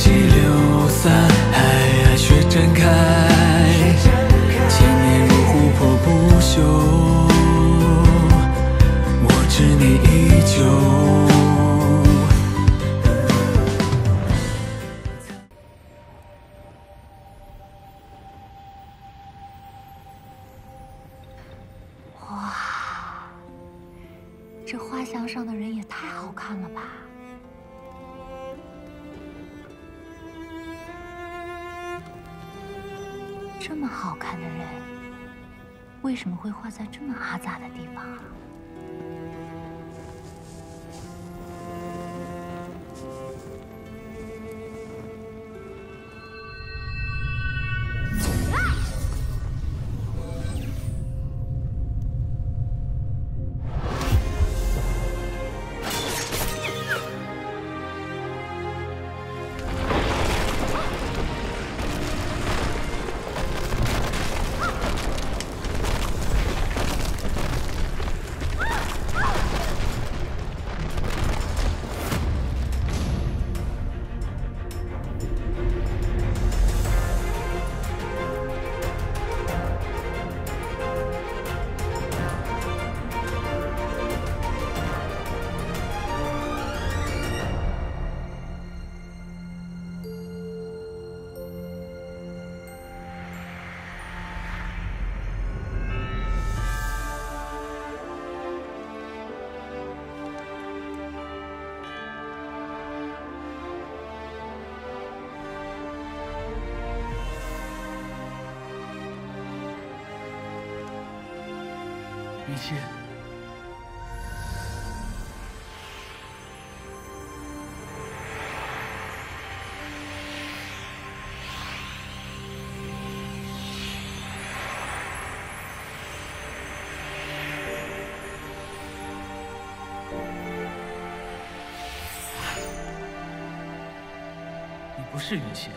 息流散，海雪绽开，千年如琥珀不朽，我知你依旧。哇，这画像上的人也太好看了吧！ 这么好看的人，为什么会画在这么阿杂的地方啊？云溪，你不是云溪。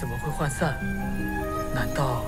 怎么会涣散？难道？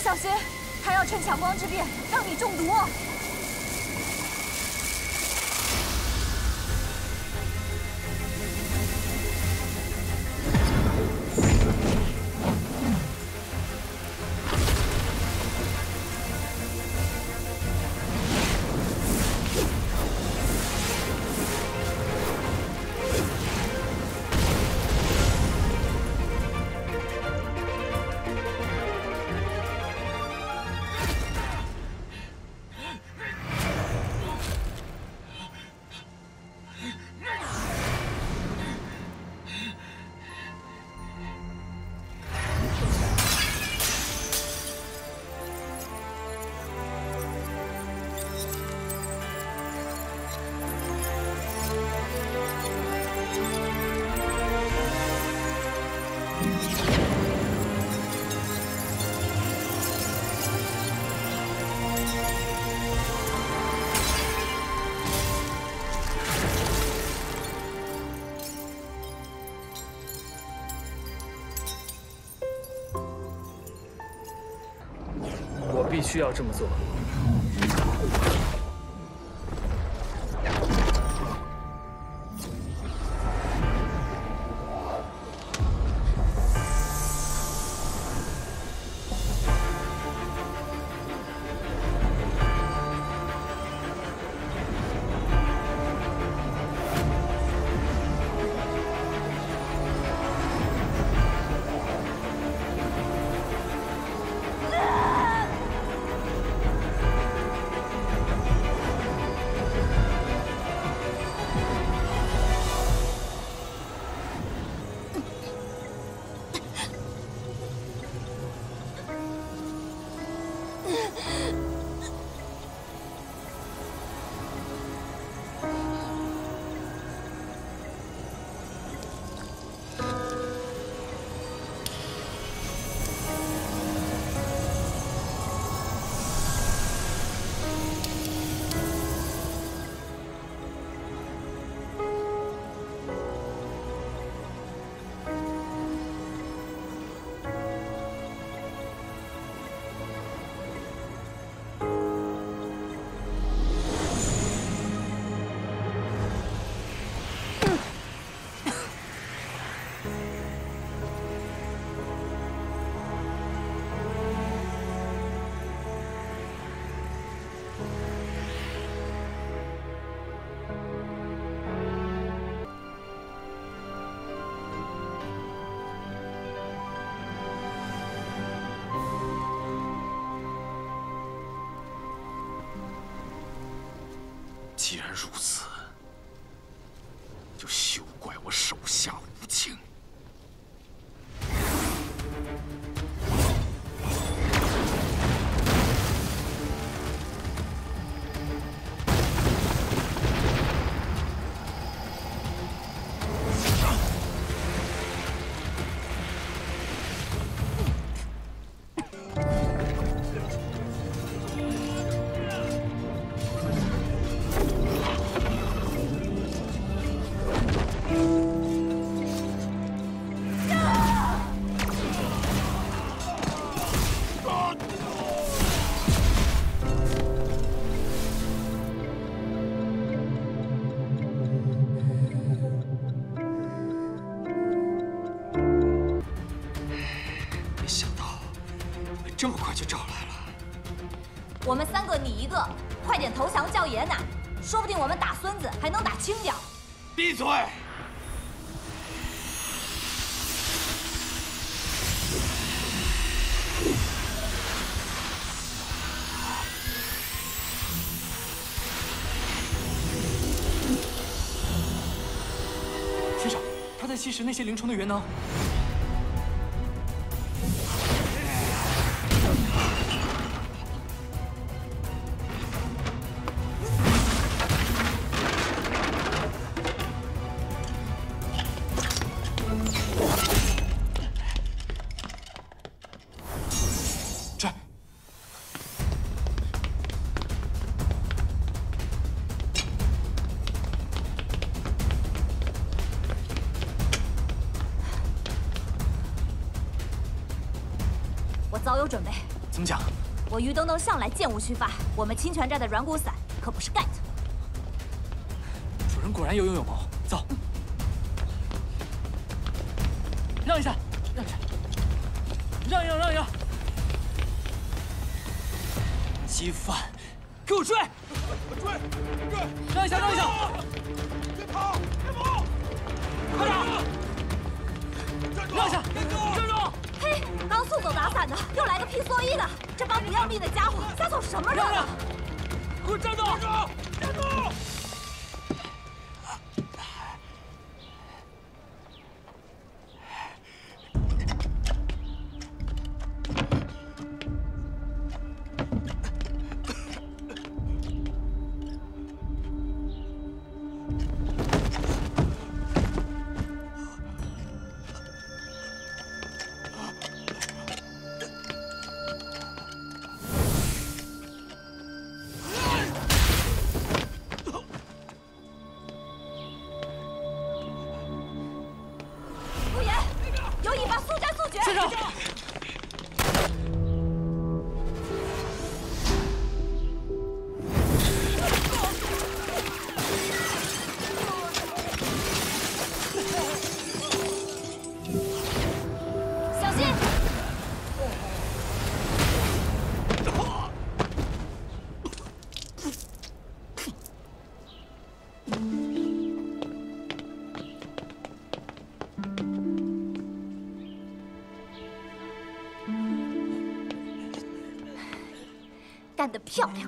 小心，他要趁强光之便让你中毒哦。必须要这么做。 既然如此，就休怪我手下无情。 这么快就找来了，我们三个你一个，快点投降叫爷呢，说不定我们打孙子还能打清掉。闭嘴！学长，他在吸食那些灵虫的元能。 早有准备，怎么讲？我于登登向来剑无虚发，我们清泉寨的软骨散可不是盖的。主人果然有勇有谋，走，让一下，让一下，让一让！鸡饭，给我追！追！让一下！别跑！快点！让一下！站住！ 刚送走打伞的，又来个披蓑衣的，这帮不要命的家伙瞎凑什么热闹？给我站住！站住！干得漂亮！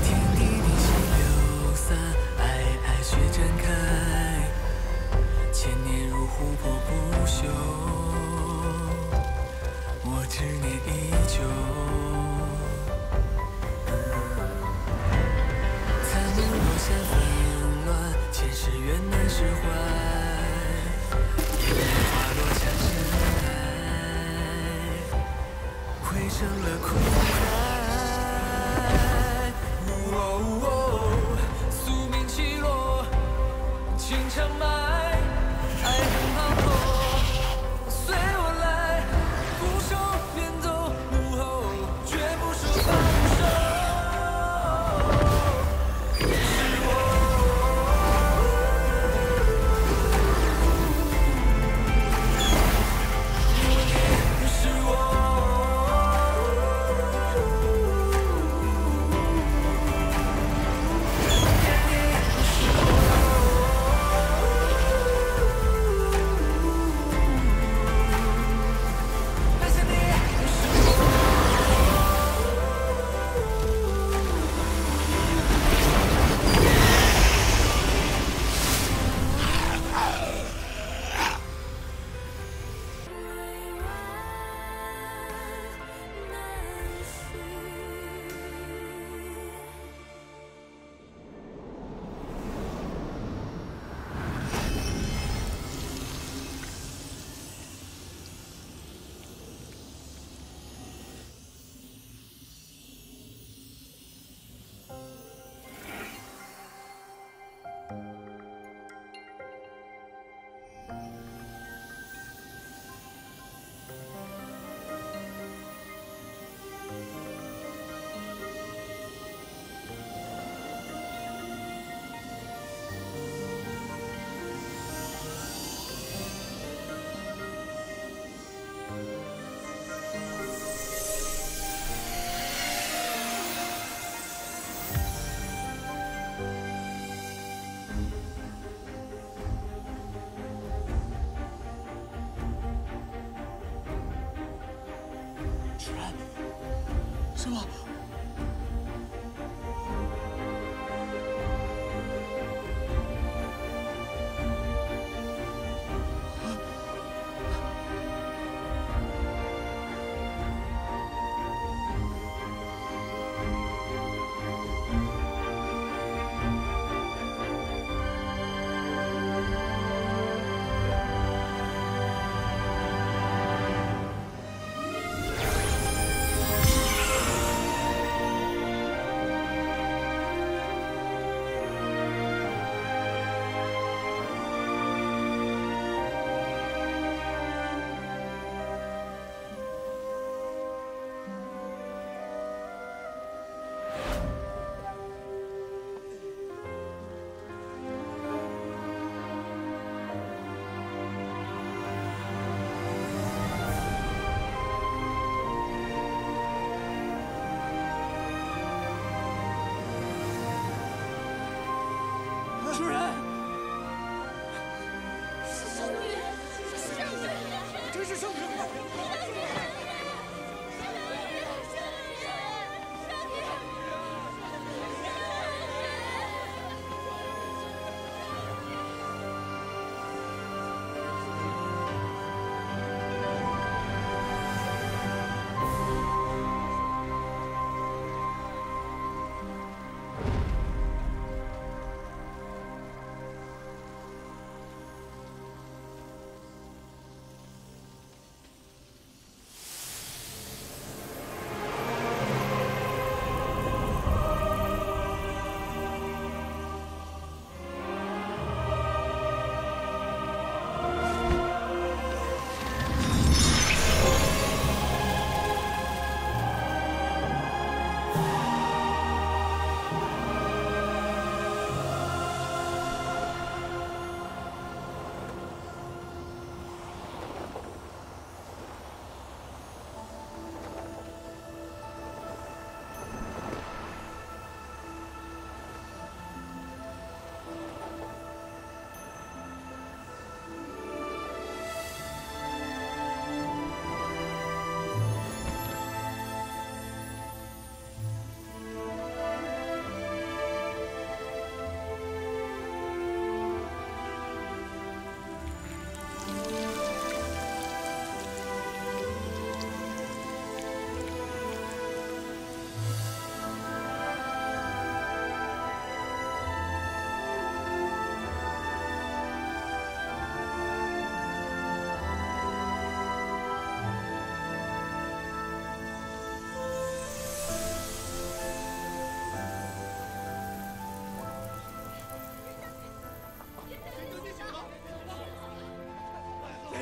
天地冰心流洒，皑皑雪绽开，千年如湖泊不朽，我执念依旧。 千纷乱，前世缘难释怀。烟花落下尘埃，汇成了苦海。宿命起落，情长埋，爱恨浩破，随我来，俯首便走，幕后绝不是放手。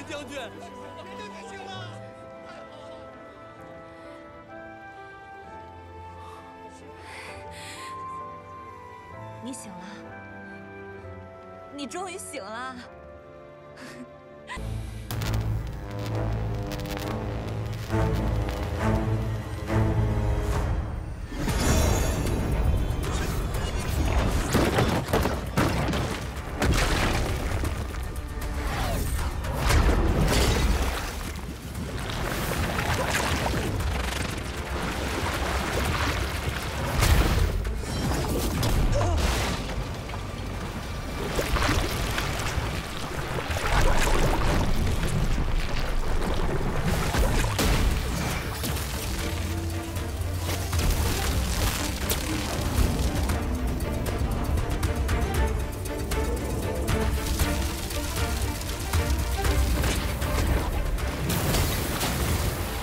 白将军，别叫百姓了。你醒了，你终于醒了。